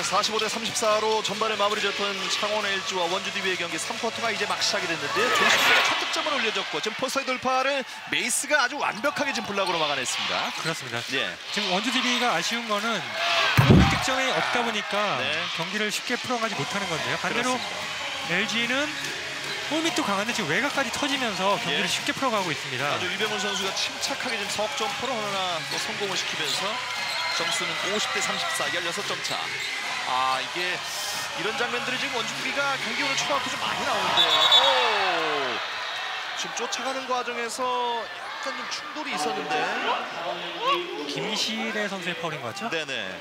45대 34로 전반에 마무리졌던 창원의 LG와 원주 DB의 경기 3쿼터가 이제 막 시작이 됐는데 조식수가 첫 득점을 올려줬고 지금 포스터의 돌파를 메이스가 아주 완벽하게 지금 블락으로 막아냈습니다. 그렇습니다. 예. 지금 원주 DB가 아쉬운 거는 득점이 없다 보니까 네. 경기를 쉽게 풀어가지 못하는 건데요. 반대로 그렇습니다. LG는 홈이 또 강한데 지금 외곽까지 터지면서 경기를 예. 쉽게 풀어가고 있습니다. 아주 이병훈 선수가 침착하게 지금 석점포로 하나 또 성공을 시키면서 점수는 50대 34, 16점 차. 아 이게 이런 장면들이 지금 원준비가 경기 오늘 초반부터 좀 많이 나오는데요. 지금 쫓아가는 과정에서 약간 좀 충돌이 있었는데 김시래 선수의 파울인 것 같죠? 네네.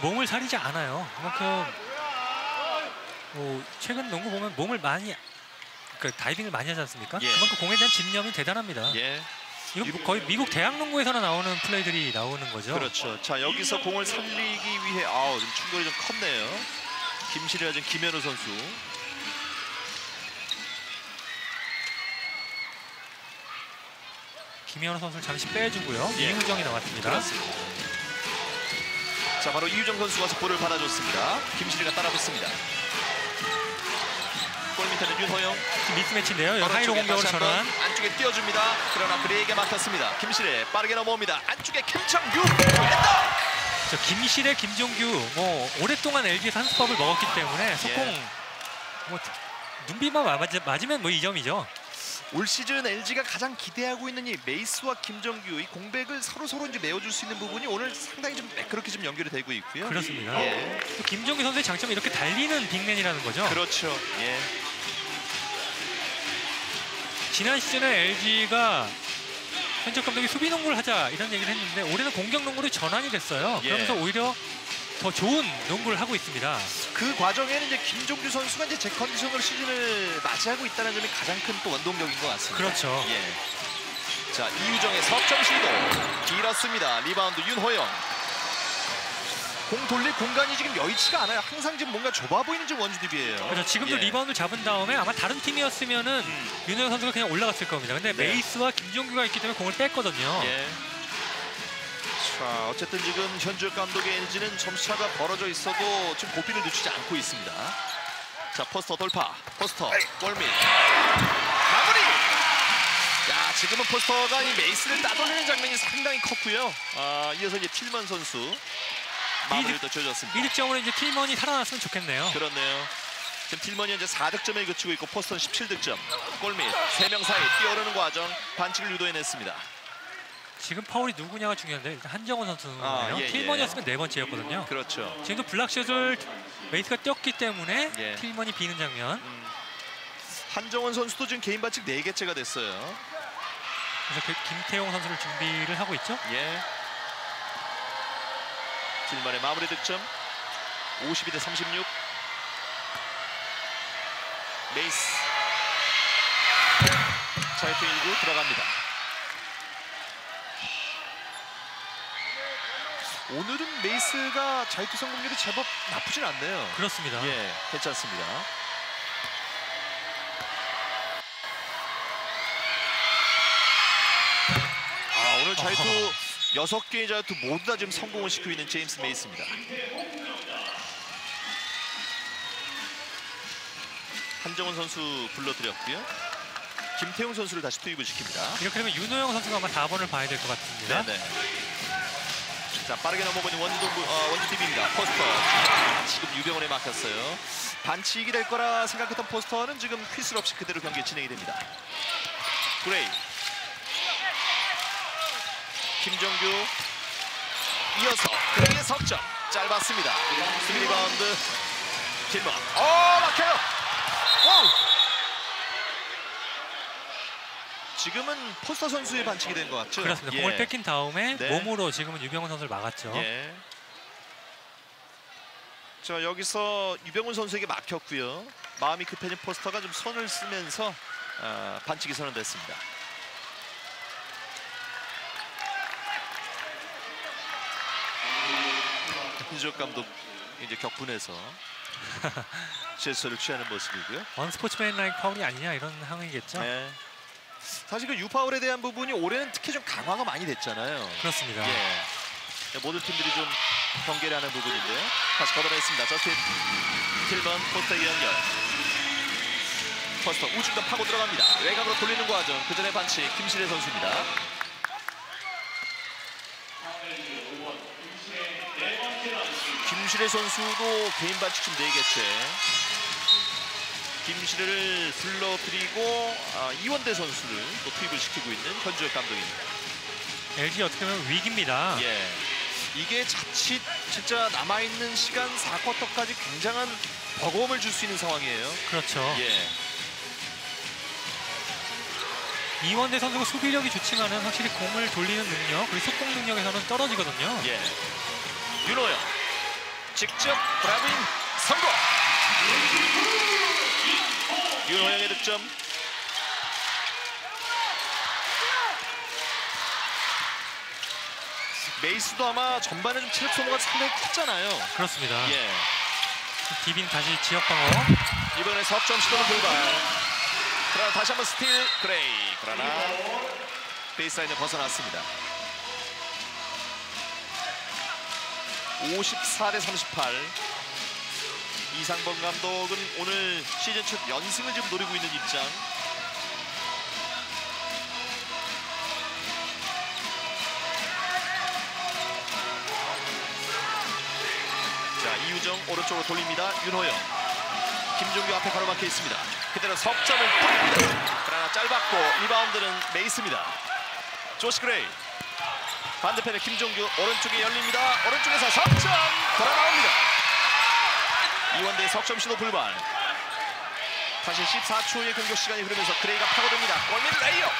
몸을 사리지 않아요. 그만큼. 뭐 최근 농구 보면 몸을 많이 그러니까 다이빙을 많이 하지 않습니까? 예. 그만큼 공에 대한 집념이 대단합니다. 예. 이거 거의 미국 대학 농구에서나 나오는 플레이들이 나오는 거죠. 그렇죠. 자 여기서 공을 살리기 위해 아우 좀 충돌이 좀 컸네요. 김시리와 지금 김현우 선수. 김현우 선수를 잠시 빼주고요. 예. 이우정이 나왔습니다. 그렇습니다. 자 바로 이우정 선수 와서 볼을 받아줬습니다. 김시리가 따라붙습니다. 골밑에는 윤호영. 미스매치인데요. 하이로 공격을 전환. 안쪽에 띄워줍니다. 그러나 브레이크에 맡았습니다. 김실에 빠르게 넘어옵니다. 안쪽에 김창규. 저 김실에 김종규 뭐 오랫동안 LG에서 한 수법을 먹었기 때문에 속공 예. 뭐 눈비만 맞으면 뭐 2점이죠. 올 시즌 LG가 가장 기대하고 있는 이 메이스와 김정규 이 공백을 서로 이제 메워줄 수 있는 부분이 오늘 상당히 좀 매끄럽게 좀 연결이 되고 있고요. 그렇습니다. 예. 또 김정규 선수의 장점이 이렇게 달리는 빅맨이라는 거죠. 그렇죠. 예. 지난 시즌에 LG가 현적 감독이 수비 농구를 하자 이런 얘기를 했는데 올해는 공격 농구로 전환이 됐어요. 그러면서 예. 오히려 더 좋은 농구를 하고 있습니다. 그 과정에는 이제 김종규 선수가 이제 제 컨디션으로 시즌을 맞이하고 있다는 점이 가장 큰 또 원동력인 것 같습니다. 그렇죠. 예. 자 이우정의 석점 시도 길었습니다. 리바운드 윤호영. 공 돌릴 공간이 지금 여의치가 않아요. 항상 지금 뭔가 좁아 보이는 지금 원주 DB예요. 그렇죠. 지금도 예. 리바운드를 잡은 다음에 아마 다른 팀이었으면은 윤호영 선수가 그냥 올라갔을 겁니다. 근데 네. 메이스와 김종규가 있기 때문에 공을 뺐거든요. 예. 자, 어쨌든 지금 현주혁 감독의 LG는 점수차가 벌어져 있어도 지금 고비를 늦추지 않고 있습니다. 자, 포스터 돌파, 포스터, 골밑, 마무리! 야, 지금은 포스터가 이 메이스를 따돌리는 장면이 상당히 컸고요. 아, 이어서 이제 틸먼 선수 마무리를 또 지어줬습니다. 이 득점으로 이제 틸먼이 살아났으면 좋겠네요. 그렇네요. 지금 틸먼이 현재 4득점에 그치고 있고 포스터는 17득점, 골밑, 3명 사이 뛰어오르는 과정, 반칙을 유도해냈습니다. 지금 파울이 누구냐가 중요한데 일단 한정원 선수네요. 아, 예, 틸먼이었으면 예. 네 번째였거든요. 그렇죠. 지금도 블락슛을 메이스가 뛰었기 때문에 예. 틸먼이 비는 장면. 한정원 선수도 지금 개인 반칙 4개째가 됐어요. 그래서 김태용 선수를 준비를 하고 있죠. 예. 틸먼의 마무리 득점 52대 36. 메이스 자유투 1구 들어갑니다. 오늘은 메이스가 자유투 성공률이 제법 나쁘진 않네요. 그렇습니다. 예, 괜찮습니다. 아, 오늘 자유투 6개의 자유투 모두 다 지금 성공을 시키고 있는 제임스 메이스입니다. 한정원 선수 불러드렸고요. 김태용 선수를 다시 투입을 시킵니다. 이렇게 되면 윤호영 선수가 아마 4번을 봐야 될 것 같습니다. 네네. 자 빠르게 넘어보는 원주 DB입니다. 포스터 지금 유병원에 막혔어요. 반칙이 될 거라 생각했던 포스터는 지금 휘슬 없이 그대로 경기 진행이 됩니다. 그레이 김정규 이어서 그레이의 석점 짧았습니다. 수비 리바운드 길만 막혀요. 오! 지금은 포스터 선수의 반칙이 된 것 같죠? 그렇습니다. 예. 공을 뺏긴 다음에 네. 몸으로 지금은 유병훈 선수를 막았죠. 예. 자 여기서 유병훈 선수에게 막혔고요. 마음이 급해진 포스터가 좀 손을 쓰면서 반칙이 선언됐습니다. 김지혁 감독 이제 격분해서 제스처를 취하는 모습이고요. 언스포츠맨라이크 파울이 아니냐 이런 항의겠죠? 예. 사실 그 유파울에 대한 부분이 올해는 특히 좀 강화가 많이 됐잖아요. 그렇습니다. 예. 모든 팀들이 좀 경계를 하는 부분인데요. 다시 걷어냈습니다. 저스틴 틸먼 포스터의 연결. 포스터 우중간 파고 들어갑니다. 외곽으로 돌리는 과정, 그 전에 반칙 김신혜 선수입니다. 김신혜 선수도 개인 반칙 4개째. 김신혜를 불러들이고 이원대 선수를 또 투입을 시키고 있는 현주혁 감독입니다. LG 어떻게 보면 위기입니다. 예. 이게 자칫 진짜 남아있는 시간 4쿼터까지 굉장한 버거움을 줄 수 있는 상황이에요. 그렇죠. 예. 이원대 선수가 수비력이 좋지만은 확실히 공을 돌리는 능력, 그리고 속공 능력에서는 떨어지거든요. 예. 윤호영 직접 브라빙 성공! 윤호영의 득점. 메이스도 아마 전반에 좀 체력 소모가 상당히 컸잖아요. 그렇습니다. 예. 디빈 다시 지역 방어. 이번에 석점 시도는 불발. 그러나 다시 한번 스틸 그레이. 그러나 베이스라인을 벗어났습니다. 54대 38. 이상범 감독은 오늘 시즌 첫 연승을 지금 노리고 있는 입장. 자, 이유정 오른쪽으로 돌립니다. 윤호영. 김종규 앞에 가로막혀 있습니다. 그대로 석점을 뿌립니다. 그러나 짧았고 리바운드는 메이스입니다. 조시 그레이. 반대편에 김종규 오른쪽에 열립니다. 오른쪽에서 석점 돌아나옵니다. 이원대의 석점 시도 불발. 사실 14초의 공격 시간이 흐르면서 그레이가 파고듭니다. 골밑 레이업.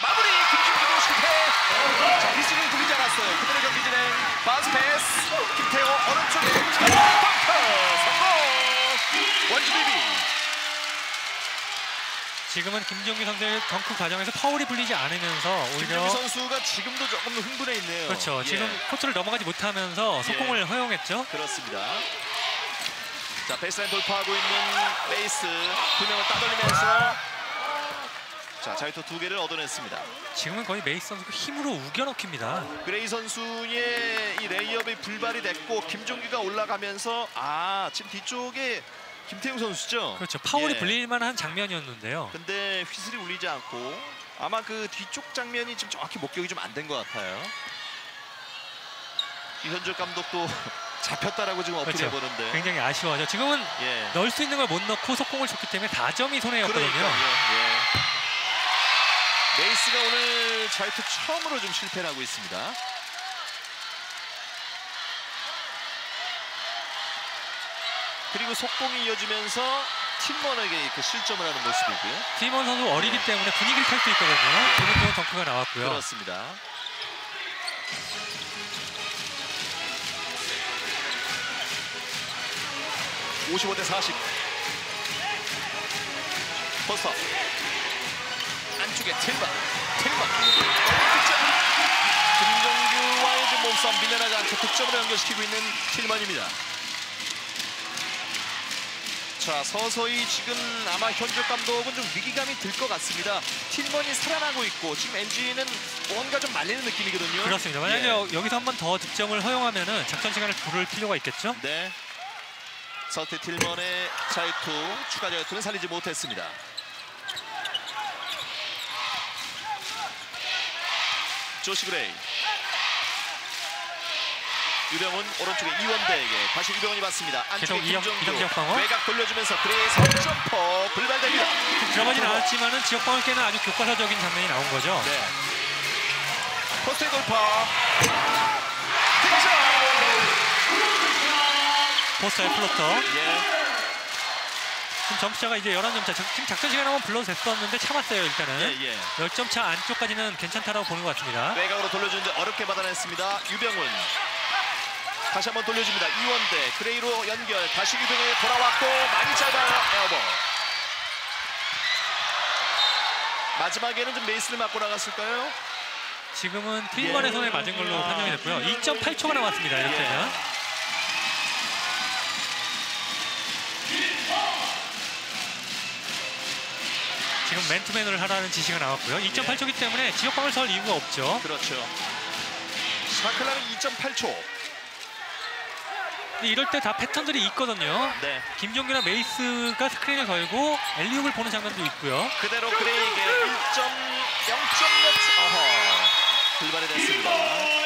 마무리 김준규도 실패. 자, 비스는 부리지 않았어요. 그대로 경기 진행. 바운스 패스. 김태호 오른쪽에 펑크 성공. 원주 비비. 지금은 김준규 선수의 덩크 과정에서 파울이 불리지 않으면서 오히려 김준규 선수가 지금도 조금 흥분해 있네요. 그렇죠. 예. 지금 코트를 넘어가지 못하면서 속공을 예. 허용했죠. 그렇습니다. 자, 베이스라인 돌파하고 있는 베이스 두 명을 따돌리면서 자, 자유투 2개를 얻어냈습니다. 지금은 거의 베이스 선수가 힘으로 우겨넣깁니다. 그레이 선수의 이 레이업이 불발이 됐고 김종규가 올라가면서 지금 뒤쪽에 김태웅 선수죠? 그렇죠. 파울이 예. 불릴만한 장면이었는데요. 근데 휘슬이 울리지 않고 아마 그 뒤쪽 장면이 지금 정확히 목격이 좀 안 된 것 같아요. 이현철 감독도 잡혔다라고 지금 어필해 보는데 굉장히 아쉬워하죠. 지금은 예. 넣을 수 있는 걸 못 넣고 속공을 줬기 때문에 다점이 손해였거든요. 예. 메이스가 오늘 자유투 처음으로 좀 실패를 하고 있습니다. 그리고 속공이 이어지면서 팀원에게 그 실점을 하는 모습이고요. 팀원 선수 어리기 예. 때문에 분위기를 탈 수 있거든요. 예. 좋은 덩크가 나왔고요. 그렇습니다. (55대 40) 포스터 안쪽에 틸먼 김정규와의 좀 몸싸움 밀려나지 않고 득점으로 연결시키고 있는 틸먼입니다. 자, 서서히 지금 아마 현주혁 감독은 좀 위기감이 들 것 같습니다. 틸먼이 살아나고 있고 지금 NG는 뭔가 좀 말리는 느낌이거든요. 그렇습니다. 만약에 예. 여기서 한 번 더 득점을 허용하면은 작전 시간을 부를 필요가 있겠죠? 네. 서태 틸먼의 자유투, 추가 자유투는 살리지 못했습니다. 조시 그레이. 유병훈 오른쪽에 이원대에게 다시 유병훈이 받습니다. 안쪽에 김정규 외곽 돌려주면서 그레이의 선점포 불발됩니다. 들어가진 않았지만은 지역방을 깨는 아주 교과서적인 장면이 나온 거죠. 네. 포스트 돌파. 포스터의 플로터. 예. 지금 점수차가 이제 11점 차. 지금 작전 시간 한번 불러도 됐었는데 참았어요, 일단은. 예, 예. 10점 차 안쪽까지는 괜찮다라고 보는 것 같습니다. 외곽으로 돌려주는데 어렵게 받아냈습니다. 유병훈. 다시 한번 돌려줍니다. 이원대. 그레이로 연결. 다시 유병훈이 돌아왔고 많이 짧아요. 에어볼. 마지막에는 좀 메이스를 맞고 나갔을까요? 지금은 틸먼의 예. 손에 맞은 걸로 판정이 됐고요. 2.8초가 남았습니다, 이렇게 되면. 예. 지금 맨투맨을 하라는 지시가 나왔고요. 2.8초기 때문에 지역방을 설 이유가 없죠. 그렇죠. 마클라는 2.8초. 이럴 때 다 패턴들이 있거든요. 네. 김종규나 메이스가 스크린을 걸고 엘리웁을 보는 장면도 있고요. 그대로 그레이에게 0.몇 불발이 됐습니다.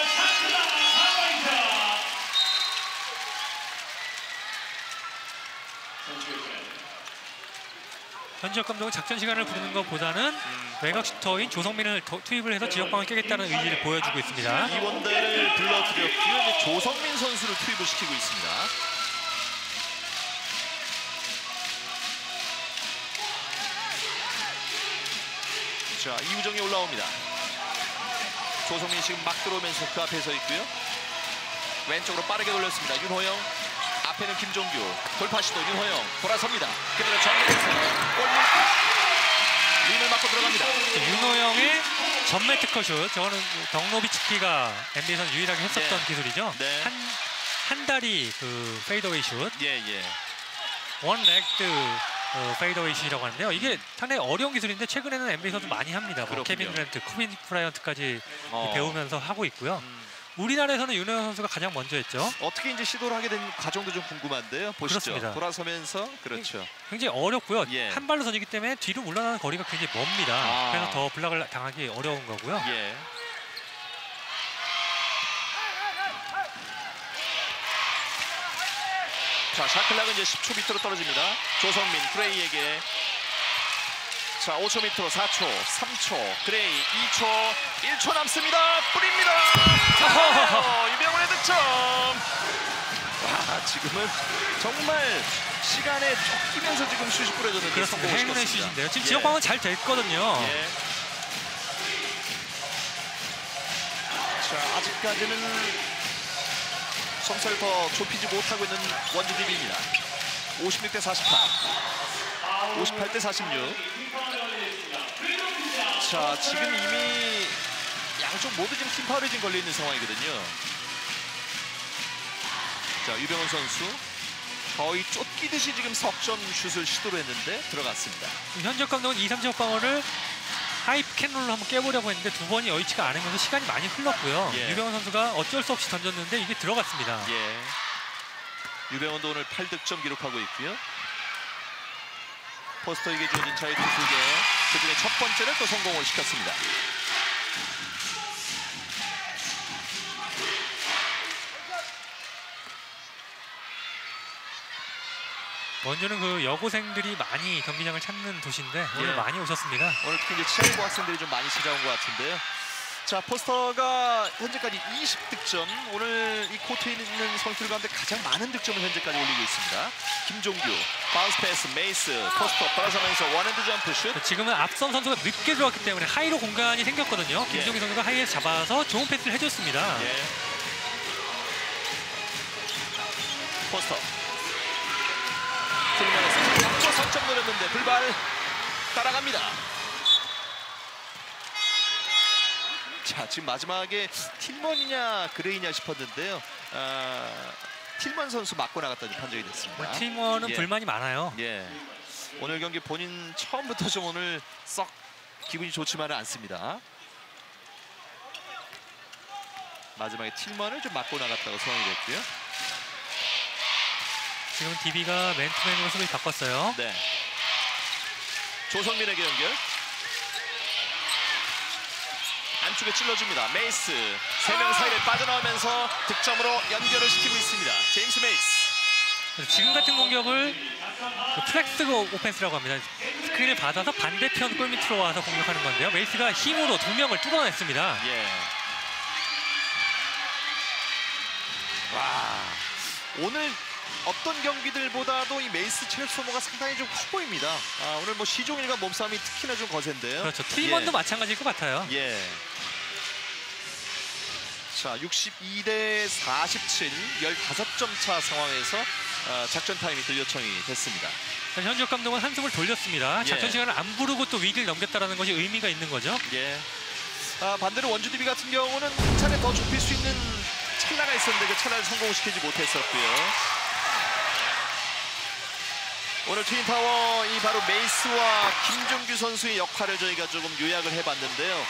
현지혁 감독은 작전 시간을 부르는 것보다는 외곽 슈터인 조성민을 투입을 해서 지역방을 깨겠다는 의지를 보여주고 있습니다. 이원대를 불러들였고요. 조성민 선수를 투입을 시키고 있습니다. 자, 이우정이 올라옵니다. 조성민 지금 막 들어오면서 그 앞에 서 있고요. 왼쪽으로 빠르게 돌렸습니다. 윤호영. 앞에는 김종규. 돌파 시도 윤호영. 돌아섭니다. 그대로 정리했습니다. 림을 맞고 들어갑니다. 윤호영의 전매 특허슛. 저거는 덩노비치키가 NBA에서 유일하게 했었던 예. 기술이죠. 네. 한 다리 그 페이드웨이 슛. 예예. 원 레그드 페이드웨이 슛이라고 하는데요. 이게 상당히 어려운 기술인데 최근에는 NBA에서 많이 합니다. 뭐 케빈 드랜트, 코빈 브라이언트까지 배우면서 하고 있고요. 우리나라에서는 윤호영 선수가 가장 먼저 했죠. 어떻게 이제 시도를 하게 된 과정도 좀 궁금한데요. 보시죠. 그렇습니다. 돌아서면서 그렇죠. 굉장히 어렵고요. 예. 한 발로 선이기 때문에 뒤로 물러나는 거리가 굉장히 멉니다. 그래서 더 블락을 당하기 어려운 거고요. 예. 자, 샤클락은 이제 10초 밑으로 떨어집니다. 조성민 프레이에게. 자, 5초 밑으로 4초, 3초, 그레이 2초, 1초 남습니다. 뿌립니다. 이병헌의 득점. 와, 지금은 정말 시간에 쫓기면서 지금 슛이 뿌려졌는데. 그렇습니다. 행운의 슛인데요. 지금 예. 지역방은 잘 됐거든요. 예. 자, 아직까지는 성찰을 더 좁히지 못하고 있는 원주 DB입니다. 56대 48, 58대 46. 자, 지금 이미 양쪽 모두 지금 팀 파울이 지금 걸려 있는 상황이거든요. 자, 유병훈 선수 거의 쫓기듯이 지금 석점 슛을 시도를 했는데 들어갔습니다. 현지혁 감독은 2, 3지역 방어를 하이 캔롤로 한번 깨보려고 했는데 두 번이 여의치가 않으면서 시간이 많이 흘렀고요. 예. 유병훈 선수가 어쩔 수 없이 던졌는데 이게 들어갔습니다. 예. 유병훈도 오늘 8득점 기록하고 있고요. 포스터에게 주어진 자유투 2개, 그중에 첫 번째를 또 성공을 시켰습니다. 원주는 그 여고생들이 많이 경기장을 찾는 도시인데 오늘 예. 많이 오셨습니다. 오늘 특히 이제 치안고 학생들이 좀 많이 찾아온 것 같은데요. 자, 포스터가 현재까지 20득점, 오늘 이 코트에 있는 선수들 가운데 가장 많은 득점을 현재까지 올리고 있습니다. 김종규, 바운스 패스, 메이스, 포스터 따라서면서 원핸드 점프슛. 지금은 앞선 선수가 늦게 들어왔기 때문에 하이로 공간이 생겼거든요. 김종규 예. 선수가 하이에서 잡아서 좋은 패스를 해줬습니다. 예. 포스터. 들면서 앞쪽 선점 노렸는데 불발 따라갑니다. 자, 지금 마지막에 틸먼이냐 그레이냐 싶었는데요. 틸먼 선수 맞고 나갔다는 판정이 됐습니다. 틸먼은 예. 불만이 많아요. 예. 오늘 경기 본인 처음부터 좀 오늘 썩 기분이 좋지만은 않습니다. 마지막에 틸먼을 좀 맞고 나갔다고 소환이 됐고요. 지금 DB가 맨투맨으로 수비 바꿨어요. 네. 조성민에게 연결. 안쪽에 찔러줍니다. 메이스 3명 사이를 빠져나오면서 득점으로 연결을 시키고 있습니다. 제임스 메이스. 지금 같은 공격을 플렉스 오펜스라고 합니다. 스크린을 받아서 반대편 골 밑으로 와서 공격하는 건데요. 메이스가 힘으로 2명을 뚫어냈습니다. 예. 와, 오늘 어떤 경기들보다도 이 메이스 체력 소모가 상당히 좀 커 보입니다. 아, 오늘 뭐 시종일관 몸싸움이 특히나 좀 거센데요. 그렇죠. 트리먼도 예. 마찬가지일 것 같아요. 예. 자, 62대 47, 15점 차 상황에서 작전 타임이 또 요청이 됐습니다. 현지혁 감독은 한숨을 돌렸습니다. 작전 예. 시간을 안 부르고 또 위기를 넘겼다는 것이 의미가 있는 거죠. 예. 아, 반대로 원주 DB 같은 경우는 한 차례 더 좁힐 수 있는 찰나가 있었는데 그 찰나를 성공시키지 못했었고요. 오늘 트윈타워 이 바로 메이스와 김종규 선수의 역할을 저희가 조금 요약을 해봤는데요.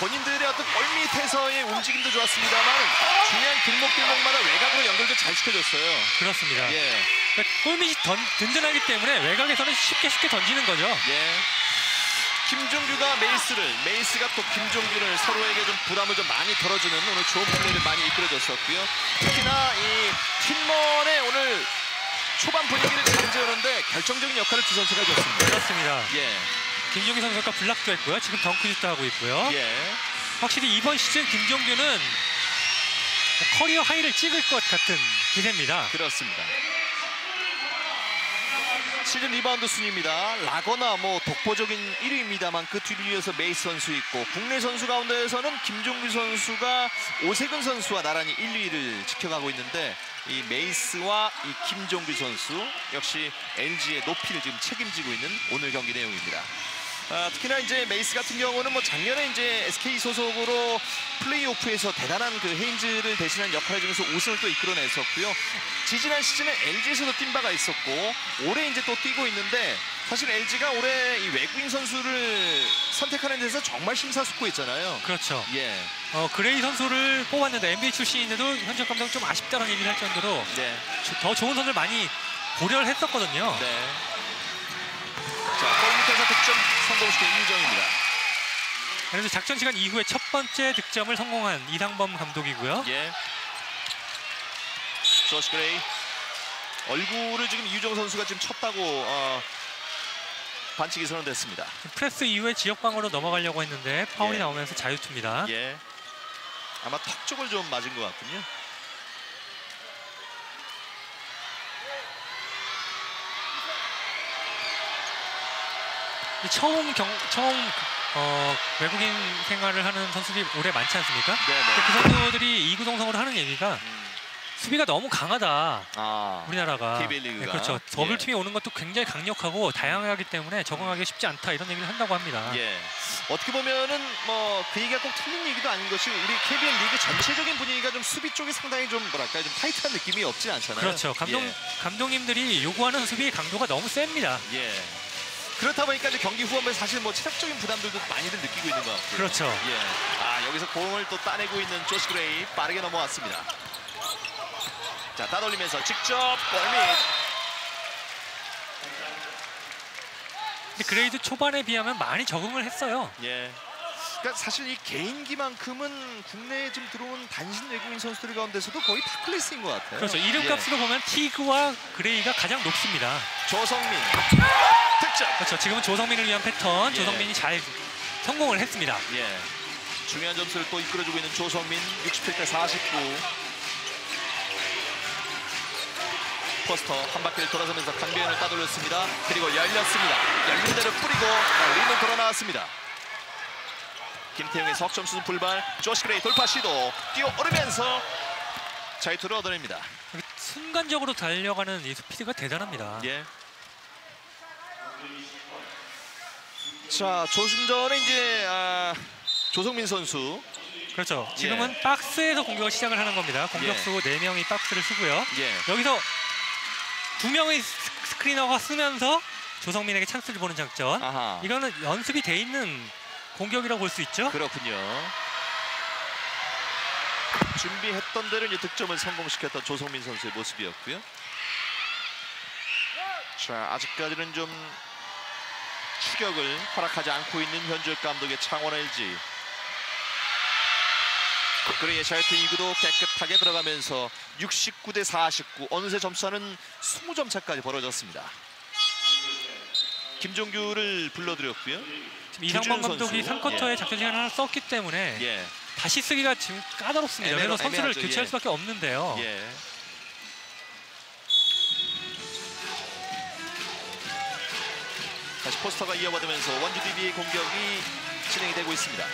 본인들의 어떤 골밑에서의 움직임도 좋았습니다만 중요한 등목마다 외곽으로 연결도 잘 시켜줬어요. 그렇습니다. 예. 골밑이 든든하기 때문에 외곽에서는 쉽게 던지는 거죠. 예. 김종규가 메이스가 또 김종규를 서로에게 좀 부담을 좀 많이 덜어주는 오늘 좋은 플레이를 많이 이끌어줬었고요. 특히나 이 팀원의 오늘 초반 분위기를 잠재우는데 결정적인 역할을 두 선수가 줬습니다. 그렇습니다. 예. 김종규 선수가 블락도 했고요. 지금 덩크슛도 하고 있고요. 예. 확실히 이번 시즌 김종규는 커리어 하이를 찍을 것 같은 기세입니다. 그렇습니다. 시즌 리바운드 순위입니다. 라거나 뭐 독보적인 1위입니다만 그 뒤를 이어서 메이스 선수 있고 국내 선수 가운데에서는 김종규 선수가 오세근 선수와 나란히 1위를 지켜가고 있는데 이 메이스와 이 김종규 선수 역시 LG의 높이를 지금 책임지고 있는 오늘 경기 내용입니다. 특히나 이제 메이스 같은 경우는 뭐 작년에 이제 SK 소속으로 플레이오프에서 대단한 그 헤인즈를 대신한 역할을 주면서 우승을 또 이끌어냈었고요. 지지난 시즌에 LG에서도 뛴 바가 있었고 올해 이제 또 뛰고 있는데 사실 LG가 올해 이 외국인 선수를 선택하는 데서 정말 심사숙고했잖아요. 그렇죠. 예. 그레이 선수를 뽑았는데 NBA 출신인데도 현역 감독은 좀 아쉽다는 얘기를 할 정도로 네. 더 좋은 선수를 많이 고려를 했었거든요. 네. 자, 골밑에서 득점 성공시킨 이정입니다. 그래서 작전 시간 이후에 첫 번째 득점을 성공한 이상범 감독이고요. 예. 조시 그레이 얼굴을 지금 이유정 선수가 지금 쳤다고 반칙이 선언됐습니다. 프레스 이후에 지역방어로 넘어가려고 했는데 파울이 예. 나오면서 자유투입니다. 예. 아마 턱 쪽을 좀 맞은 것 같군요. 처음 외국인 생활을 하는 선수들이 올해 많지 않습니까? 그 선수들이 이구 동성으로 하는 얘기가 수비가 너무 강하다. 우리나라가. KBL리그가. 네, 그렇죠. 더블팀이 예. 오는 것도 굉장히 강력하고 다양하기 때문에 적응하기 쉽지 않다 이런 얘기를 한다고 합니다. 예. 어떻게 보면은 뭐 그 얘기가 꼭 틀린 얘기도 아닌 것이 우리 KBL 리그 전체적인 분위기가 좀 수비 쪽이 상당히 좀 뭐랄까 좀 타이트한 느낌이 없지 않잖아요. 그렇죠. 감독님들이 요구하는 수비 강도가 너무 셉니다. 예. 그렇다 보니까 이제 경기 후반에 사실 뭐 체력적인 부담들도 많이들 느끼고 있는 것 같고요. 그렇죠. 예. 여기서 공을 또 따내고 있는 조시 그레이 빠르게 넘어왔습니다. 자, 따돌리면서 직접 골밑. 그레이도 초반에 비하면 많이 적응을 했어요. 예. 그러니까 사실 이 개인기만큼은 국내에 지금 들어온 단신 외국인 선수들 가운데서도 거의 탑 클래스인 것 같아요. 그렇죠. 이름값으로 예. 보면 티그와 그레이가 가장 높습니다. 조성민. 득점. 그렇죠. 지금은 조성민을 위한 패턴. 예. 조성민이 잘 성공을 했습니다. 예. 중요한 점수를 또 이끌어주고 있는 조성민. 67대 49. 포스터 한 바퀴를 돌아서면서 강병현을 따돌렸습니다. 그리고 열렸습니다. 열린 대로 뿌리고 림을 돌아나왔습니다. 김태형의 석점수 불발. 조시 그레이 돌파 시도. 뛰어오르면서 자유투를 얻어냅니다. 순간적으로 달려가는 이 스피드가 대단합니다. 예. 자, 조금 전에 이제 조성민 선수. 그렇죠. 지금은 예. 박스에서 공격을 시작을 하는 겁니다. 공격수 예. 4명이 박스를 쓰고요. 예. 여기서 2명의 스크리너가 쓰면서 조성민에게 찬스를 보는 작전. 아하. 이거는 연습이 돼 있는 공격이라고 볼 수 있죠. 그렇군요. 준비했던 대로 이제 득점을 성공시켰던 조성민 선수의 모습이었고요. 자, 아직까지는 좀 추격을 허락하지 않고 있는 현주혁 감독의 창원 LG. 그레이의 자유투 2구도 깨끗하게 들어가면서 69대 49. 어느새 점수는 20점 차까지 벌어졌습니다. 김종규를 불러드렸고요. 지금 이상범 감독이 3쿼터에 예. 작전 시간 하나 썼기 때문에 예. 다시 쓰기가 지금 까다롭습니다. 그래서 선수를 애매하죠. 교체할 수밖에 없는데요. 예. 다시 포스터가 이어받으면서 원주 DB의 공격이 진행이 되고 있습니다.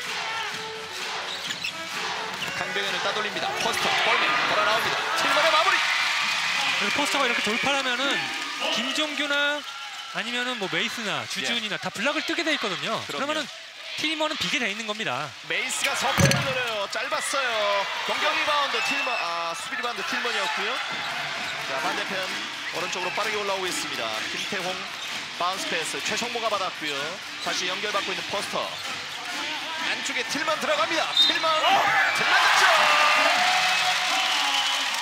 강병현을 따돌립니다. 포스터 골밑 걸어 나옵니다. 7번의 마무리. 포스터가 이렇게 돌파하면은 김종규나 아니면은 뭐 메이스나 주지훈이나 예. 다 블락을 뜨게 돼 있거든요. 그러면은 팀원은 비게 돼 있는 겁니다. 메이스가 선택을 노려요. 짧았어요. 공격 리바운드 틸먼, 수비 리바운드 틸먼이었고요. 자, 반대편 오른쪽으로 빠르게 올라오고 있습니다. 김태홍 바운스 패스 최성모가 받았고요. 다시 연결받고 있는 포스터. 안쪽에 틸먼 들어갑니다. 틸먼 득점!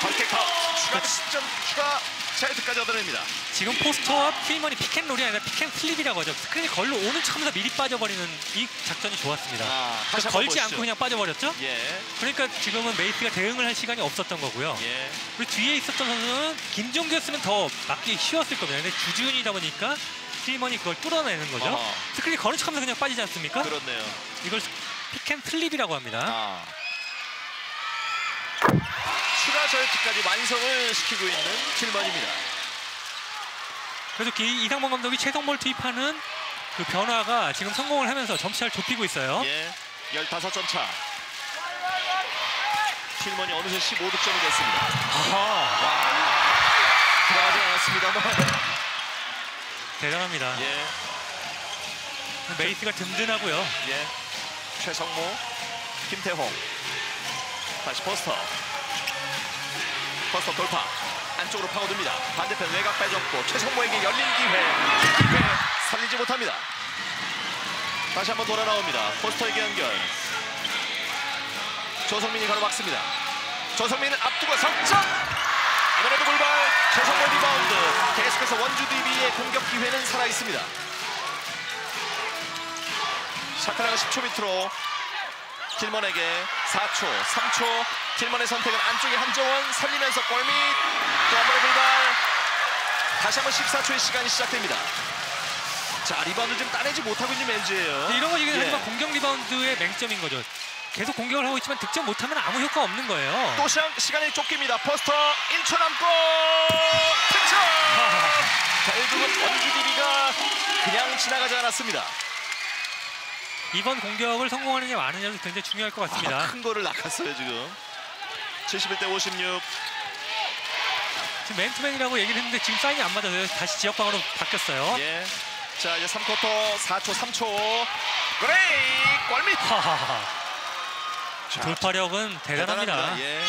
번킥 카운트. 추가 득점, 추가 차이트까지 얻어냅니다. 지금 포스터와 틸먼이 피켄롤이 아니라 피켄 플립이라고 하죠. 스크린이 걸로 오는 척하면서 미리 빠져버리는 이 작전이 좋았습니다. 그러니까 걸지 보시죠. 않고 그냥 빠져버렸죠? 예. 그러니까 지금은 메이스가 대응을 할 시간이 없었던 거고요. 예. 그리고 뒤에 있었던 선수는 김종규였으면 더 막기 쉬웠을 겁니다. 근데 주준이다 보니까 틸먼이 그걸 뚫어내는 거죠. 스크린이 거는 척하면서 그냥 빠지지 않습니까? 그렇네요. 이걸 피켄 플립이라고 합니다. 추가 절투까지 완성을 시키고 있는 7번입니다. 그래서 이상범 감독이 최성모를 투입하는 그 변화가 지금 성공을 하면서 점차를 좁히고 있어요. 예, 15점 차. 7번이 어느새 15득점이 됐습니다. 들어가지 않았습니다만. 대단합니다. 예. 메이스가 든든하고요. 예. 최성모, 김태홍. 다시 포스터. 포스터 돌파. 안쪽으로 파고듭니다. 반대편 외곽 빼줬고 최성모에게 열린 기회. 살리지 못합니다. 다시 한번 돌아 나옵니다. 포스터에게 연결. 조성민이 가로막습니다. 조성민은 앞두고 석점. 아무래도 골발. 최성모 리바운드. 계속해서 원주 DB의 공격 기회는 살아있습니다. 샤카라가 10초 밑으로. 틸먼에게 4초, 3초. 틸먼의 선택은 안쪽에 한정원 살리면서 골밑. 또 한 번의 불발. 다시 한번 14초의 시간이 시작됩니다. 자, 리바운드 지금 따내지 못하고 있는 LG예요. 이런 거 지금 하지만 공격 리바운드의 맹점인 거죠. 계속 공격을 하고 있지만 득점 못하면 아무 효과 없는 거예요. 또 시간이 쫓깁니다. 포스터 1초 남고 득점! 결국은 원주 DB가 그냥 지나가지 않았습니다. 이번 공격을 성공하느냐 마느냐도 굉장히 중요할 것 같습니다. 큰 거를 낚았어요 지금. 71대 56. 지금 맨투맨이라고 얘기를 했는데 지금 사인이 안 맞아서 다시 지역방으로 바뀌었어요. 예. 자, 이제 3쿼터 4초 3초. 그레이 골밑. 돌파력은 대단합니다. 예.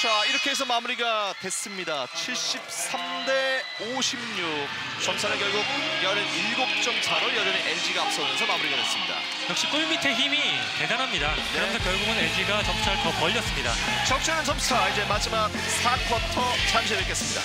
자, 이렇게 해서 마무리가 됐습니다. 73대 56. 점차는 결국 17점 차로 여전히 LG가 앞서면서 마무리가 됐습니다. 역시 골밑의 힘이 대단합니다. 네. 그러면서 결국은 LG가 점차를 더 벌렸습니다. 적절한 점차, 이제 마지막 4쿼터 잠시 뵙겠습니다.